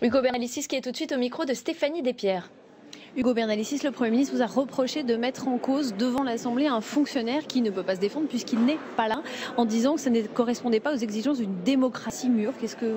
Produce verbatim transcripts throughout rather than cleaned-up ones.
Hugo Bernalicis qui est tout de suite au micro de Stéphanie Despierres. Hugo Bernalicis, le Premier ministre vous a reproché de mettre en cause devant l'Assemblée un fonctionnaire qui ne peut pas se défendre puisqu'il n'est pas là, en disant que ça ne correspondait pas aux exigences d'une démocratie mûre. Qu'est-ce que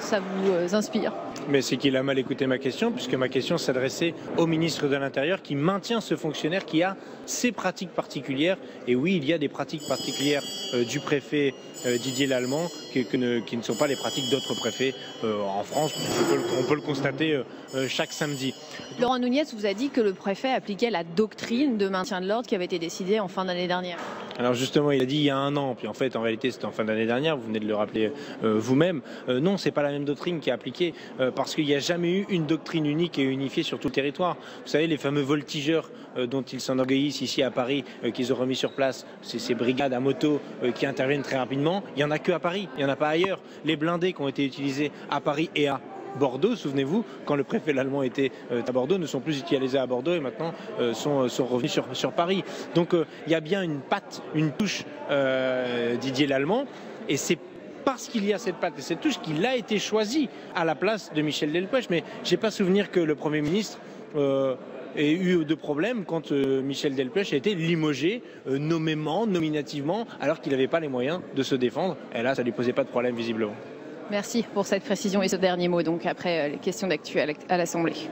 ça vous inspire ? Mais c'est qu'il a mal écouté ma question, puisque ma question s'adressait au ministre de l'Intérieur qui maintient ce fonctionnaire qui a ses pratiques particulières. Et oui, il y a des pratiques particulières euh, du préfet euh, Didier Lallement que, que ne, qui ne sont pas les pratiques d'autres préfets euh, en France. On peut, on peut le constater euh, chaque samedi. Laurent Nunez vous a dit que le préfet appliquait la doctrine de maintien de l'ordre qui avait été décidée en fin d'année dernière. Alors justement, il a dit il y a un an, puis en fait, en réalité, c'était en fin d'année dernière, vous venez de le rappeler euh, vous-même. Euh, non, c'est pas la même doctrine qui est appliquée. Euh, parce qu'il n'y a jamais eu une doctrine unique et unifiée sur tout le territoire. Vous savez, les fameux voltigeurs euh, dont ils s'enorgueillissent ici à Paris, euh, qu'ils ont remis sur place, c'est ces brigades à moto euh, qui interviennent très rapidement, il n'y en a que à Paris, il n'y en a pas ailleurs. Les blindés qui ont été utilisés à Paris et à Bordeaux, souvenez-vous, quand le préfet Lallement était euh, à Bordeaux, ne sont plus utilisés à Bordeaux et maintenant euh, sont, sont revenus sur, sur Paris. Donc il euh, y a bien une patte, une touche euh, Didier Lallement, et c'est parce qu'il y a cette patte et cette touche qu'il a été choisi à la place de Michel Delpech. Mais je n'ai pas souvenir que le Premier ministre euh, ait eu de problème quand euh, Michel Delpech a été limogé euh, nommément, nominativement, alors qu'il n'avait pas les moyens de se défendre. Et là, ça ne lui posait pas de problème visiblement. Merci pour cette précision et ce dernier mot, donc après euh, les questions d'actu à l'Assemblée.